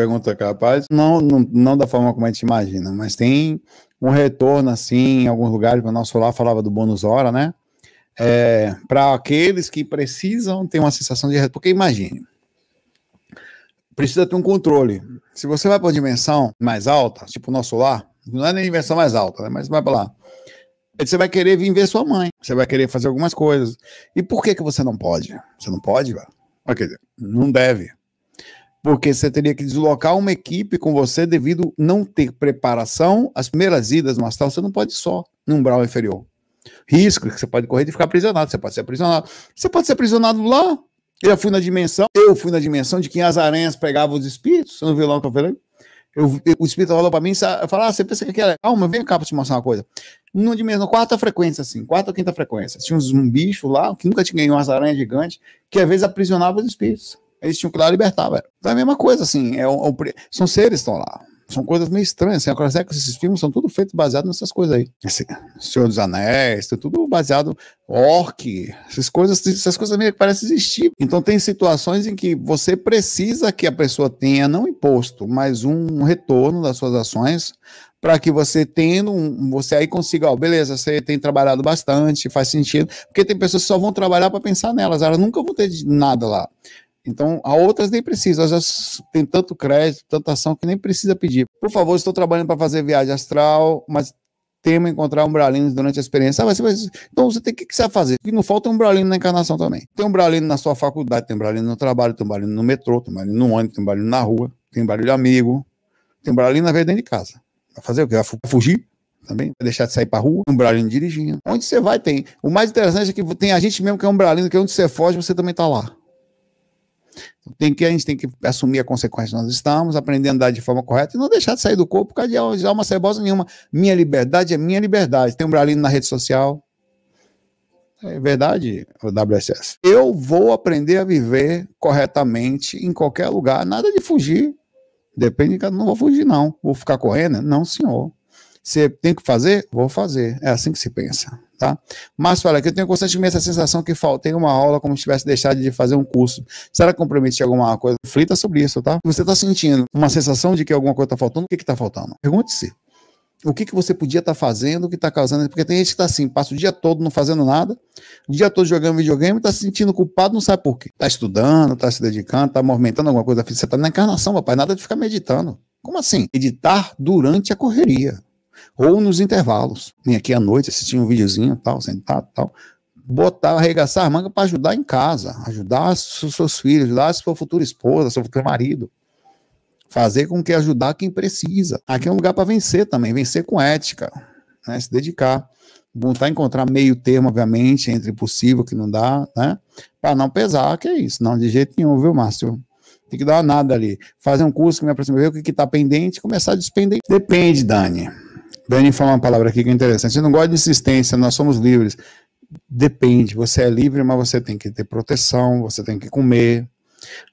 pergunta capaz, não da forma como a gente imagina, mas tem um retorno, assim, em alguns lugares, o nosso lá falava do bônus hora, né? É, para aqueles que precisam ter uma sensação de retorno, porque imagine, precisa ter um controle. Se você vai para uma dimensão mais alta, tipo o nosso lar, não é nem dimensão mais alta, né? Mas vai para lá. Você vai querer vir ver sua mãe, você vai querer fazer algumas coisas. E por que você não pode? Você não pode, velho? Quer dizer, não deve. Porque você teria que deslocar uma equipe com você devido não ter preparação. As primeiras idas no astral, você não pode só no umbral inferior. Risco que você pode correr de ficar aprisionado, você pode ser aprisionado. Você pode ser aprisionado lá. Eu fui na dimensão de que as aranhas pegavam os espíritos. Você não viu lá o que eu falei? O espírito falou pra mim, falou, ah, você pensa que é calma, vem cá pra te mostrar uma coisa. Numa dimensão, quarta frequência, assim, quarta ou quinta frequência. Tinha um bicho lá, que nunca tinha ganhado umas aranhas gigantes, que às vezes aprisionava os espíritos. Eles tinham que ir lá libertar, velho. Então é a mesma coisa, assim, são seres que estão lá. São coisas meio estranhas, assim, agora é que esses filmes são tudo feitos baseados nessas coisas aí. Esse Senhor dos Anéis, tudo baseado, orc, essas coisas meio que parecem existir. Então tem situações em que você precisa que a pessoa tenha, não imposto, mas um retorno das suas ações, para que você você aí consiga, ó, beleza, você tem trabalhado bastante, faz sentido, porque tem pessoas que só vão trabalhar para pensar nelas, elas nunca vão ter nada lá. Então, a outras nem precisa, elas têm tanto crédito, tanta ação que nem precisa pedir. Por favor, estou trabalhando para fazer viagem astral, mas temo encontrar umbralinos durante a experiência. Ah, mas então você tem que saber fazer, porque não falta umbralino na encarnação também. Tem umbralino na sua faculdade, tem umbralino no trabalho, tem umbralino no metrô, tem umbralino no ônibus, tem umbralino na rua, tem umbralino de amigo, tem umbralino na verdade dentro de casa. Vai fazer o quê? Vai fugir? Também, vai deixar de sair pra rua, umbralino dirigindo. Onde você vai tem. O mais interessante é que tem a gente mesmo que é umbralino, que onde você foge, você também tá lá. A gente tem que assumir a consequência. Nós estamos aprendendo a andar de forma correta e não deixar de sair do corpo por causa de alma cebosa nenhuma. Minha liberdade é minha liberdade. Tem umbralino na rede social. É verdade, o WSS. Eu vou aprender a viver corretamente em qualquer lugar. Nada de fugir. Depende de cada um. Não vou fugir, não. Vou ficar correndo? Não, senhor. Você tem que fazer? Vou fazer. É assim que se pensa. Tá? Mas fala que eu tenho constantemente a sensação que faltei uma aula, como se tivesse deixado de fazer um curso. Será que comprometi alguma coisa? Reflita sobre isso, tá? Você está sentindo uma sensação de que alguma coisa está faltando? O que está faltando? Pergunte-se. O que você podia estar fazendo, o que está causando? Porque tem gente que está assim, passa o dia todo não fazendo nada, o dia todo jogando videogame, está se sentindo culpado, não sabe por quê. Está estudando, está se dedicando, está movimentando alguma coisa. Você está na encarnação, papai, nada de ficar meditando. Como assim? Meditar durante a correria. Ou nos intervalos. Vim aqui à noite, assistir um videozinho, tal, sentado, tal. Botar, arregaçar a manga para ajudar em casa, ajudar seus filhos, ajudar a sua futura esposa, seu futuro marido. Fazer com que ajudar quem precisa. Aqui é um lugar para vencer também, vencer com ética, né? Se dedicar. Tentar encontrar meio termo, obviamente, entre possível, que não dá, né? Para não pesar, que é isso. Não, de jeito nenhum, viu, Márcio? Tem que dar uma nada ali. Fazer um curso que me aproxima, ver o que está pendente, começar a despender. Depende, Dani. Dani fala uma palavra aqui que é interessante. Eu não gosto de insistência, nós somos livres. Depende, você é livre, mas você tem que ter proteção, você tem que comer,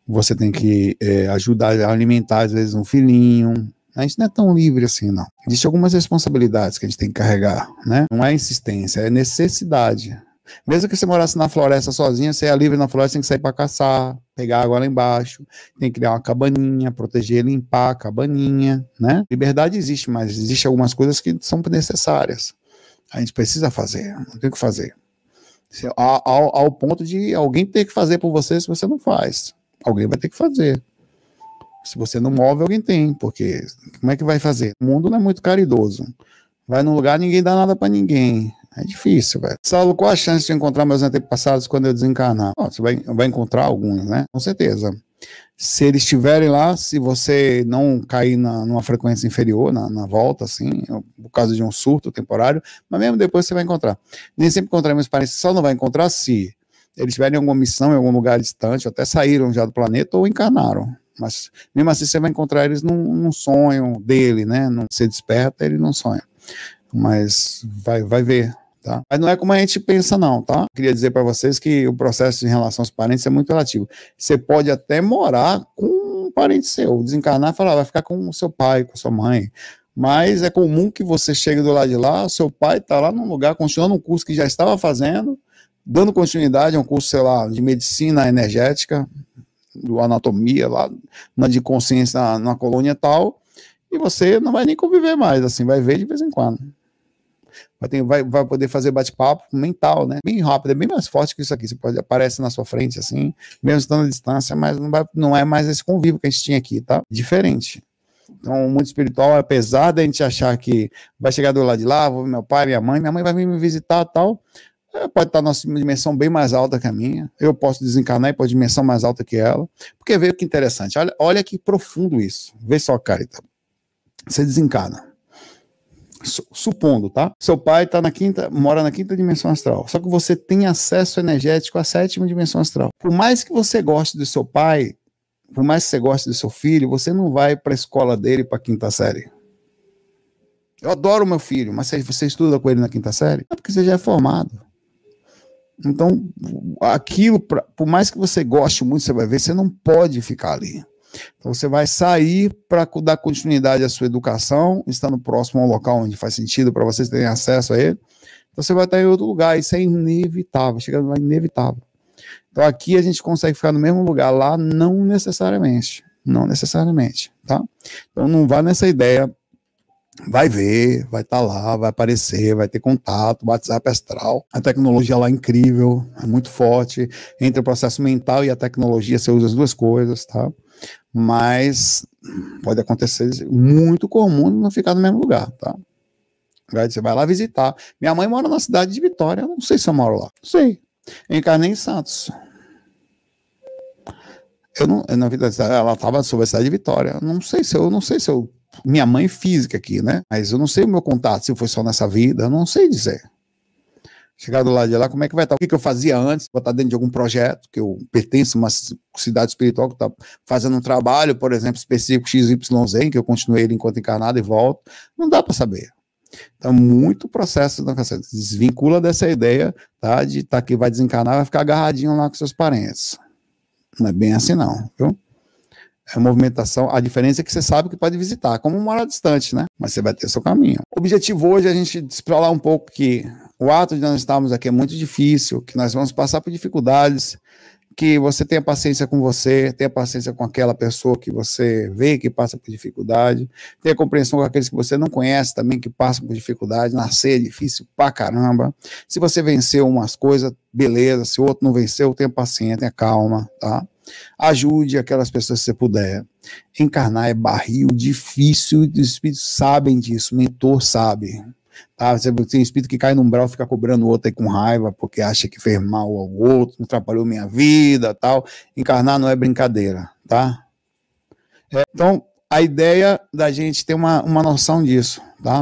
você tem que ajudar a alimentar, às vezes, um filhinho. A gente não é tão livre assim, não. Existem algumas responsabilidades que a gente tem que carregar, né? Não é insistência, é necessidade. Mesmo que você morasse na floresta sozinha, você é livre na floresta, tem que sair para caçar, pegar água lá embaixo, tem que criar uma cabaninha, proteger, limpar a cabaninha, né? Liberdade existe, mas existem algumas coisas que são necessárias. A gente precisa fazer, não tem o que fazer. Ao ponto de alguém ter que fazer por você, se você não faz. Alguém vai ter que fazer. Se você não move, alguém tem, porque como é que vai fazer? O mundo não é muito caridoso. Vai num lugar, ninguém dá nada para ninguém. É difícil, velho. Saulo, qual a chance de encontrar meus antepassados quando eu desencarnar? Oh, você vai encontrar alguns, né? Com certeza. Se eles estiverem lá, se você não cair numa frequência inferior, na volta, assim, por causa de um surto temporário, mas mesmo depois você vai encontrar. Nem sempre encontraremos parentes, só não vai encontrar se eles tiverem alguma missão em algum lugar distante, ou até saíram já do planeta ou encarnaram. Mas mesmo assim você vai encontrar eles num sonho dele, né? Não se desperta, ele não sonha. Mas vai ver. Tá? Mas não é como a gente pensa não, tá? Queria dizer para vocês que o processo em relação aos parentes é muito relativo. Você pode até morar com um parente seu, desencarnar e falar, vai ficar com o seu pai, com a sua mãe, mas é comum que você chegue do lado de lá, seu pai está lá num lugar, continuando um curso que já estava fazendo, dando continuidade a um curso, sei lá, de medicina energética, do anatomia lá, na de consciência na colônia tal, e você não vai nem conviver mais, assim, vai ver de vez em quando. Vai poder fazer bate-papo mental, né? Bem rápido, é bem mais forte que isso aqui. Você pode, aparece na sua frente, assim, mesmo estando à distância, mas não é mais esse convívio que a gente tinha aqui, tá? Diferente. Então, o mundo espiritual, apesar da gente achar que vai chegar do lado de lá, vou ver meu pai, minha mãe vai vir me visitar e tal, pode estar numa dimensão bem mais alta que a minha, eu posso desencarnar e pôr dimensão mais alta que ela, porque veio que interessante, olha que profundo isso, vê só, Carita, você desencarna, supondo, tá? Seu pai tá mora na quinta dimensão astral, só que você tem acesso energético à 7ª dimensão astral. Por mais que você goste do seu pai, por mais que você goste do seu filho, você não vai para a escola dele para a 5ª série. Eu adoro meu filho, mas você estuda com ele na 5ª série? É porque você já é formado. Então, aquilo, por mais que você goste muito, você vai ver, você não pode ficar ali. Então, você vai sair para dar continuidade à sua educação, estando próximo a um local onde faz sentido para vocês terem acesso a ele. Então, você vai estar em outro lugar, isso é inevitável, chegando lá é inevitável. Então, aqui a gente consegue ficar no mesmo lugar, lá não necessariamente, tá? Então, não vá nessa ideia, vai ver, vai estar lá, vai aparecer, vai ter contato, WhatsApp astral, a tecnologia lá é incrível, é muito forte, entre o processo mental e a tecnologia você usa as duas coisas, tá? Mas pode acontecer muito comum não ficar no mesmo lugar, tá? Você vai lá visitar. Minha mãe mora na cidade de Vitória, não sei se eu moro lá, não sei. Eu encarnei em Santos. Ela estava sobre a cidade de Vitória. Não sei se eu minha mãe física aqui, né? Mas eu não sei o meu contato, se foi só nessa vida, eu não sei dizer. Chegar do lado de lá, como é que vai estar? O que eu fazia antes? Vou estar dentro de algum projeto, que eu pertenço a uma cidade espiritual que está fazendo um trabalho, por exemplo, específico XYZ, que eu continuei ele enquanto encarnado e volto. Não dá para saber. Então, muito processo da educação. Desvincula dessa ideia, tá? De estar aqui, vai desencarnar, vai ficar agarradinho lá com seus parentes. Não é bem assim, não, viu? É movimentação, a diferença é que você sabe que pode visitar, como morar distante, né? Mas você vai ter seu caminho. O objetivo hoje é a gente explorar um pouco que o ato de nós estarmos aqui é muito difícil, que nós vamos passar por dificuldades, que você tenha paciência com você, tenha paciência com aquela pessoa que você vê que passa por dificuldade, tenha compreensão com aqueles que você não conhece também, que passam por dificuldade, nascer é difícil pra caramba. Se você venceu umas coisas, beleza, se o outro não venceu, tenha paciência, tenha calma, tá? Ajude aquelas pessoas que você puder. Encarnar é barril difícil, os espíritos sabem disso, o mentor sabe, tá? Você tem espírito que cai no umbral, fica cobrando o outro aí com raiva, porque acha que fez mal ao outro, atrapalhou minha vida, tal. Encarnar não é brincadeira, tá? Então, a ideia da gente ter uma noção disso, tá?